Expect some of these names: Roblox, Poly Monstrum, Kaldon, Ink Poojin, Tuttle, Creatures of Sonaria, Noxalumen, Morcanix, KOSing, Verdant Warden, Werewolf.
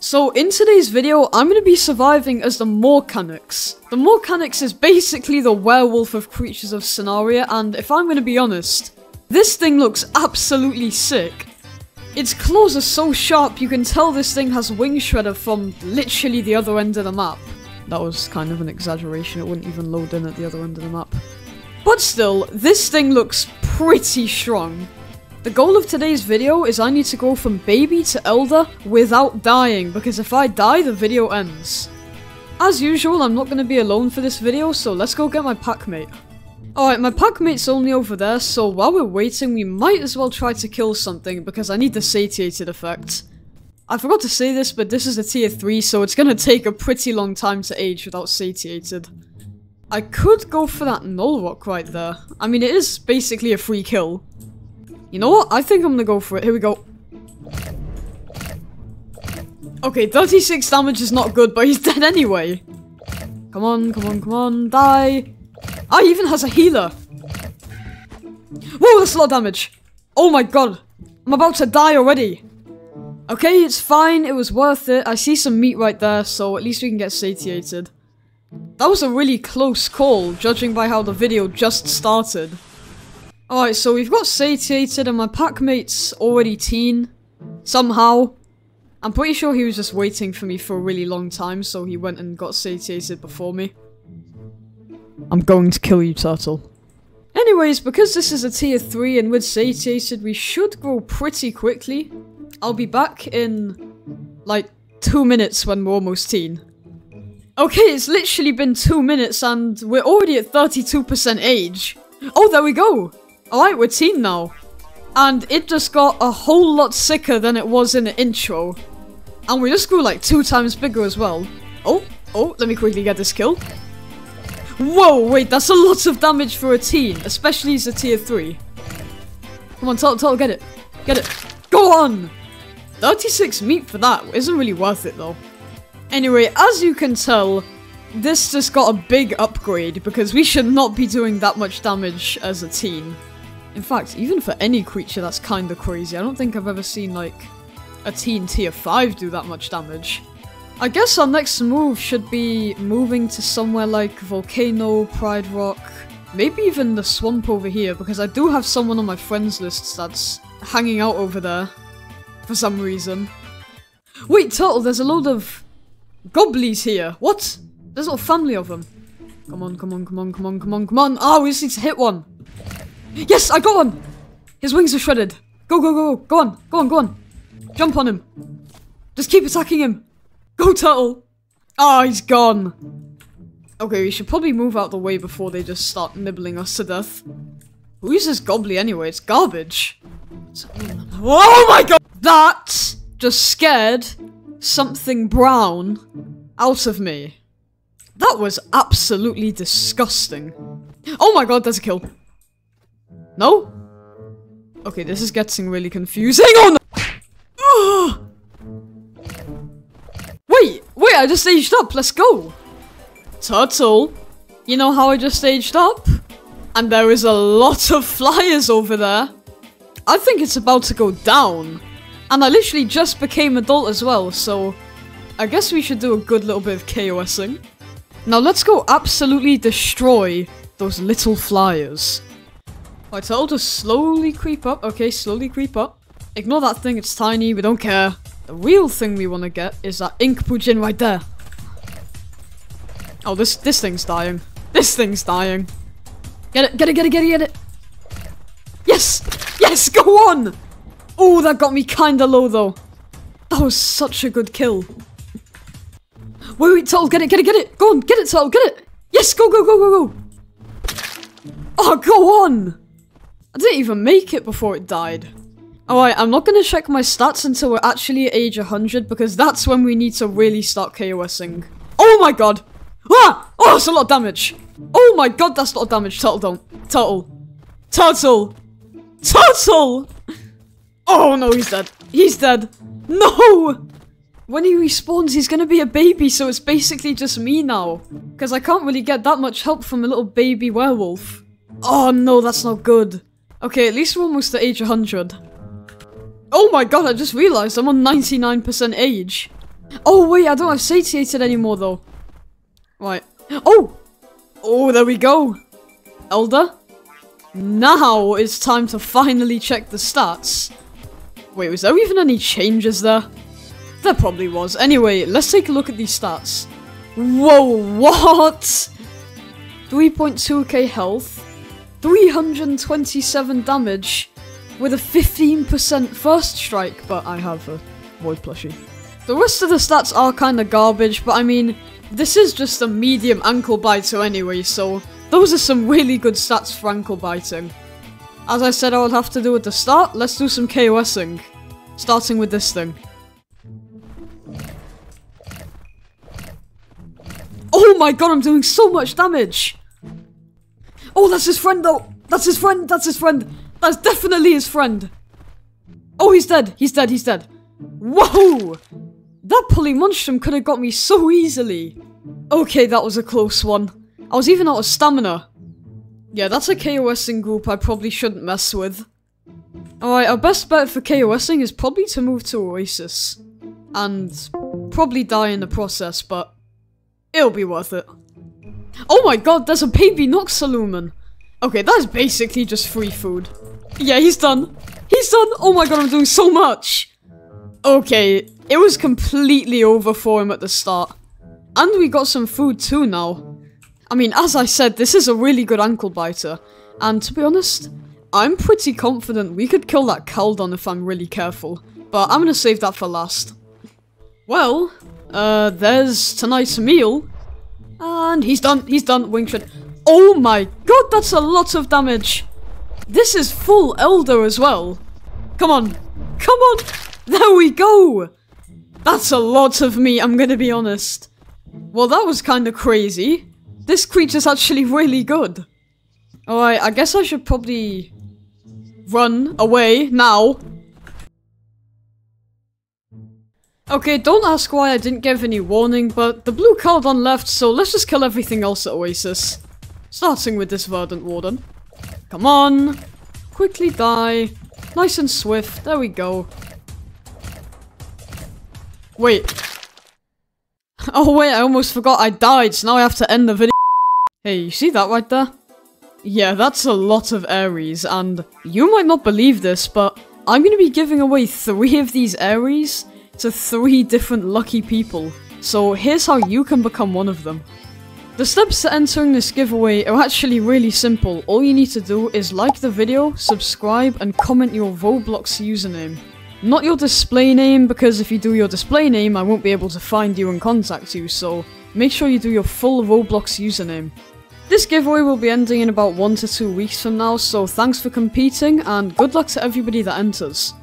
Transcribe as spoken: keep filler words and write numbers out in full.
So in today's video, I'm going to be surviving as the Morcanix. The Morcanix is basically the werewolf of Creatures of Sonaria, and if I'm going to be honest, this thing looks absolutely sick. Its claws are so sharp you can tell this thing has Wing Shredder from literally the other end of the map. That was kind of an exaggeration, it wouldn't even load in at the other end of the map. But still, this thing looks pretty strong. The goal of today's video is I need to go from baby to elder without dying, because if I die, the video ends. As usual, I'm not going to be alone for this video, so let's go get my packmate. Alright, my packmate's only over there, so while we're waiting, we might as well try to kill something, because I need the satiated effect. I forgot to say this, but this is a tier three, so it's going to take a pretty long time to age without satiated. I could go for that null rock right there. I mean, it is basically a free kill. You know what? I think I'm gonna go for it. Here we go. Okay, thirty-six damage is not good, but he's dead anyway. Come on, come on, come on, die. Ah, he even has a healer. Whoa, that's a lot of damage. Oh my god. I'm about to die already. Okay, it's fine. It was worth it. I see some meat right there, so at least we can get satiated. That was a really close call, judging by how the video just started. Alright, so we've got satiated and my packmate's already teen. Somehow. I'm pretty sure he was just waiting for me for a really long time, so he went and got satiated before me. I'm going to kill you, Tuttle. Anyways, because this is a tier three and we're satiated, we should grow pretty quickly. I'll be back in, like, two minutes when we're almost teen. Okay, it's literally been two minutes and we're already at thirty-two percent age. Oh, there we go! Alright, we're teen now. And it just got a whole lot sicker than it was in the intro. And we just grew like two times bigger as well. Oh, oh, let me quickly get this kill. Whoa, wait, that's a lot of damage for a teen, especially as a tier three. Come on, Tuttle, Tuttle, get it. Get it. Go on! thirty-six meat for that isn't really worth it though. Anyway, as you can tell, this just got a big upgrade, because we should not be doing that much damage as a teen. In fact, even for any creature, that's kinda crazy. I don't think I've ever seen, like, a teen tier five do that much damage. I guess our next move should be moving to somewhere like Volcano, Pride Rock, maybe even the swamp over here, because I do have someone on my friends list that's hanging out over there for some reason. Wait, Tuttle, there's a load of goblies here. What? There's a little family of them. Come on, come on, come on, come on, come on, come on. Ah, oh, we just need to hit one. Yes, I got one. His wings are shredded. Go, go, go, go. Go on, go on, go on. Jump on him. Just keep attacking him. Go, Tuttle. Ah, oh, he's gone. Okay, we should probably move out the way before they just start nibbling us to death. Who is this goblin anyway? It's garbage. Oh my god. That just scared something brown out of me. That was absolutely disgusting. Oh my god, there's a kill. No? Okay, this is getting really confusing. Oh no! Wait, wait, I just aged up. Let's go. Tuttle, you know how I just aged up? And there is a lot of flyers over there. I think it's about to go down. And I literally just became adult as well, so I guess we should do a good little bit of KOSing. Now let's go absolutely destroy those little flyers. Alright, so I'll just slowly creep up. Okay, slowly creep up. Ignore that thing, it's tiny, we don't care. The real thing we want to get is that Ink Poojin right there. Oh, this this thing's dying. This thing's dying. Get it, get it, get it, get it, get it. Yes! Yes, go on! Oh, that got me kinda low though. That was such a good kill. Wait, wait, Tuttle, get it, get it, get it! Go on, get it, Tuttle, get it! Yes, go, go, go, go, go! Oh, go on! I didn't even make it before it died. Alright, I'm not gonna check my stats until we're actually at age one hundred, because that's when we need to really start KOSing. Oh my god! Ah! Oh, that's a lot of damage! Oh my god, that's a lot of damage, Tuttle, don't. Tuttle. Tuttle! Tuttle! Oh no, he's dead. He's dead. No! When he respawns, he's gonna be a baby, so it's basically just me now. Because I can't really get that much help from a little baby werewolf. Oh no, that's not good. Okay, at least we're almost at age one hundred. Oh my god, I just realized I'm on ninety-nine percent age. Oh wait, I don't have satiated anymore though. Right. Oh! Oh, there we go! Elder? Now it's time to finally check the stats. Wait, was there even any changes there? There probably was. Anyway, let's take a look at these stats. Whoa, what? three point two K health, three hundred twenty-seven damage, with a fifteen percent first strike, but I have a void plushie. The rest of the stats are kinda garbage, but I mean, this is just a medium ankle biter anyway, so those are some really good stats for ankle biting. As I said I would have to do at the start, let's do some KOSing. Starting with this thing. Oh my god, I'm doing so much damage! Oh, that's his friend though! That's his friend, that's his friend! That's definitely his friend! Oh, he's dead, he's dead, he's dead. Whoa! That Poly Monstrum could have got me so easily. Okay, that was a close one. I was even out of stamina. Yeah, that's a KOSing group I probably shouldn't mess with. Alright, our best bet for KOSing is probably to move to Oasis. And probably die in the process, but it'll be worth it. Oh my god, there's a baby Noxalumen. Okay, that is basically just free food. Yeah, he's done. He's done! Oh my god, I'm doing so much! Okay, it was completely over for him at the start. And we got some food too now. I mean, as I said, this is a really good ankle biter. And to be honest, I'm pretty confident we could kill that Kaldon if I'm really careful. But I'm gonna save that for last. Well, uh, there's tonight's meal. And he's done, he's done, wing shot. Oh my god, that's a lot of damage. This is full Elder as well. Come on, come on. There we go! That's a lot of me, I'm gonna be honest. Well, that was kinda crazy. This creature's actually really good. Alright, I guess I should probably run away now. Okay, don't ask why I didn't give any warning, but the blue Kaldon left, so let's just kill everything else at Oasis. Starting with this Verdant Warden. Come on! Quickly die. Nice and swift, there we go. Wait. Oh wait, I almost forgot I died, so now I have to end the video. Hey, you see that right there? Yeah, that's a lot of Aries, and you might not believe this, but I'm gonna be giving away three of these Aries to three different lucky people. So here's how you can become one of them. The steps to entering this giveaway are actually really simple. All you need to do is like the video, subscribe, and comment your Roblox username. Not your display name, because if you do your display name, I won't be able to find you and contact you, so make sure you do your full Roblox username. This giveaway will be ending in about one to two weeks from now, so thanks for competing, and good luck to everybody that enters.